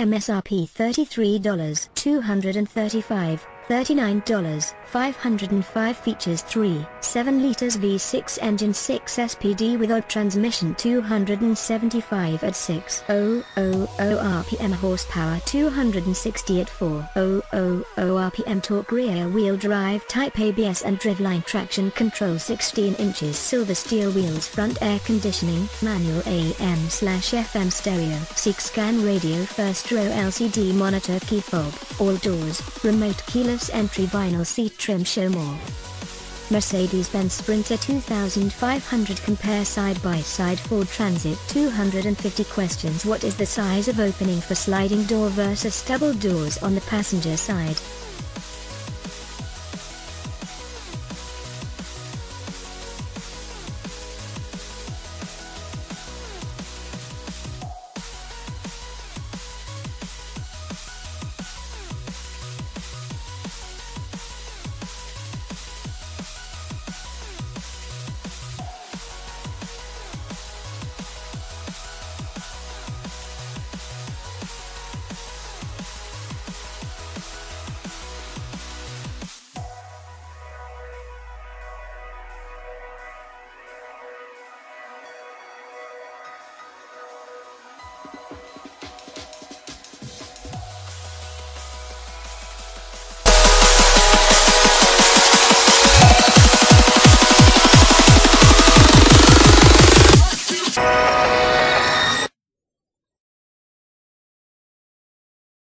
MSRP $33,235, $39,505. Features 3.7 liters V6 engine, 6 SPD with OD transmission, 275 at 6,000 rpm horsepower, 260 at 4,000 rpm torque, rear wheel drive type ABS and driveline traction control, 16 inches silver steel wheels, front air conditioning, manual AM/FM stereo, 6-scan radio, first row LCD monitor, keyfob, all doors, remote keyless entry, vinyl seat trim. Show more. Mercedes-Benz Sprinter 2500. Compare side by side. Ford Transit 250. Questions: what is the size of opening for sliding door versus double doors on the passenger side?